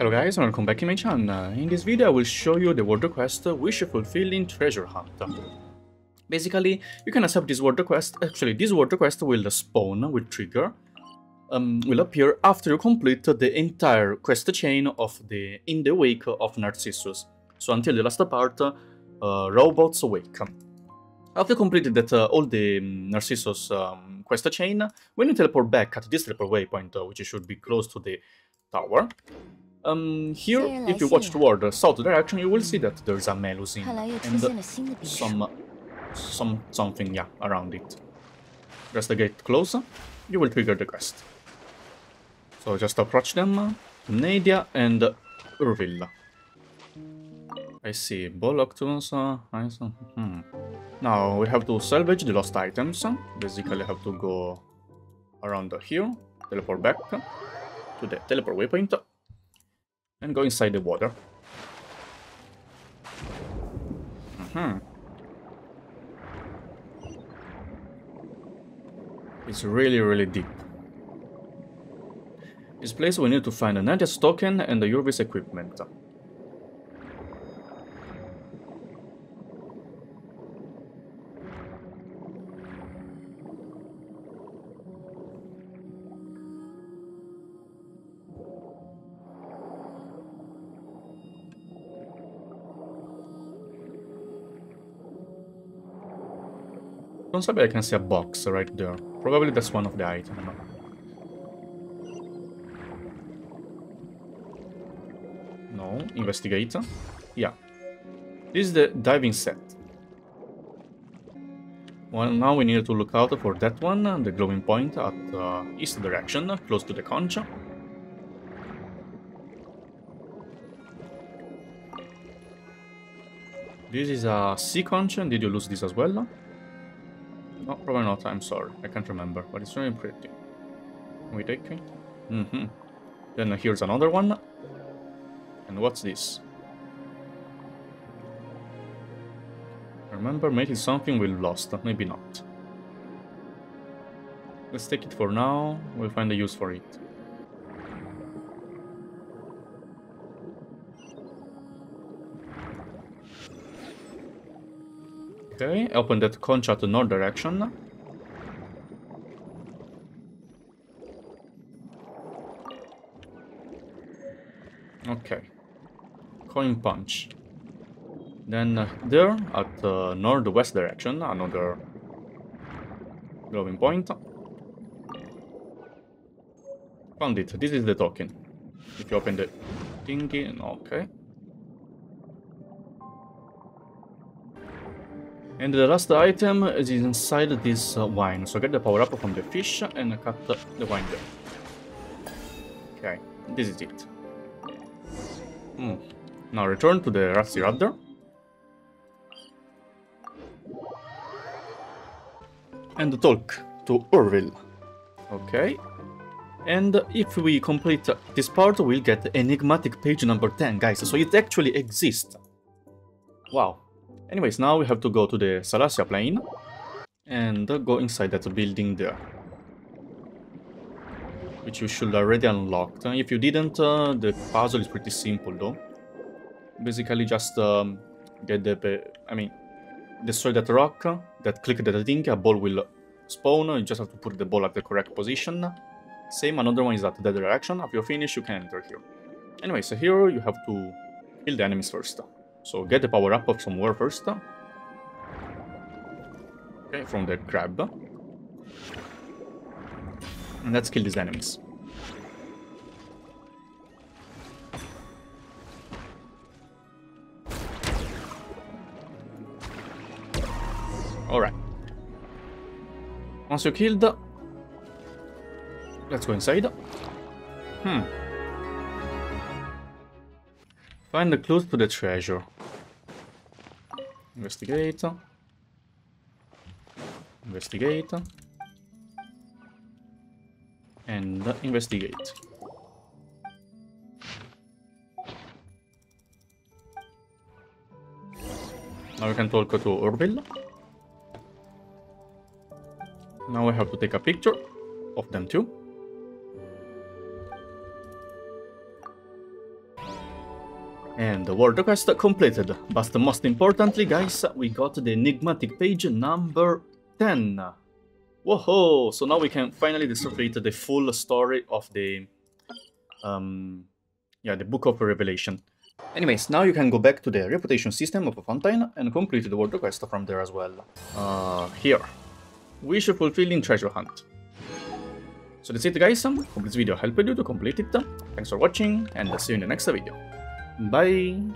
Hello guys and welcome back to my channel. In this video I will show you the world request Wish Fulfilling Treasure Hunt. Basically you can accept this world request, actually this world request will spawn, will trigger, will appear after you complete the entire quest chain of the In the Wake of Narcissus. So until the last part, Robots Awake. After completed that, all the Narcissus quest chain, when you teleport back at this teleport waypoint, which should be close to the tower, here, if you watch toward the south direction, you will see that there's a Melusine and something, yeah, around it. Press the gate close, you will trigger the quest. So just approach them, Nadia and Urvilla. I see ball octons, I see. Now we have to salvage the lost items. Basically, I have to go around here, teleport back to the teleport waypoint, and go inside the water. It's really deep. This place we need to find a Nadia's token and the Urvis equipment. Don't say, but I can see a box right there. Probably that's one of the items. No, investigate. Yeah. This is the diving set. Well, now we need to look out for that one, the glowing point at east direction, close to the conch. This is a sea conch. Did you lose this as well? No, probably not, I'm sorry, I can't remember, but it's really pretty. Can we take it? Then here's another one. And what's this? Remember, maybe something we lost, maybe not. Let's take it for now, we'll find a use for it. Okay, open that conch at the north direction. Okay. Coin punch. Then there, at the northwest direction, another glowing point. Found it, this is the token. If you open the thingy, okay. And the last item is inside this wine, so get the power up from the fish and cut the wine there. Okay, this is it. Now return to the rusty rudder. And talk to Urville. Okay. And if we complete this part, we'll get Enigmatic Page number 10, guys, so it actually exists. Wow. Anyways, now we have to go to the Salacia Plane and go inside that building there, which you should already unlocked. If you didn't, the puzzle is pretty simple though. Basically just get the, destroy that rock, that click that thing, a ball will spawn, you just have to put the ball at the correct position. Same, another one is at that direction, after you finish you can enter here. Anyway, so here you have to kill the enemies first. So get the power up of somewhere first. Okay, from the crab. And let's kill these enemies. Alright. Once you killed, let's go inside. Find the clues to the treasure. Investigate. Investigate. And investigate. Now we can talk to Urville. Now we have to take a picture of them too. And the world quest completed, but most importantly, guys, we got the enigmatic page number 10. Whoa! So now we can finally decipher the full story of the the Book of Revelation. Anyways, now you can go back to the Reputation System of Fontaine and complete the world quest from there as well. Here. Wish Fulfilling Treasure Hunt. So that's it, guys. Hope this video helped you to complete it. Thanks for watching, and I'll see you in the next video. Bye!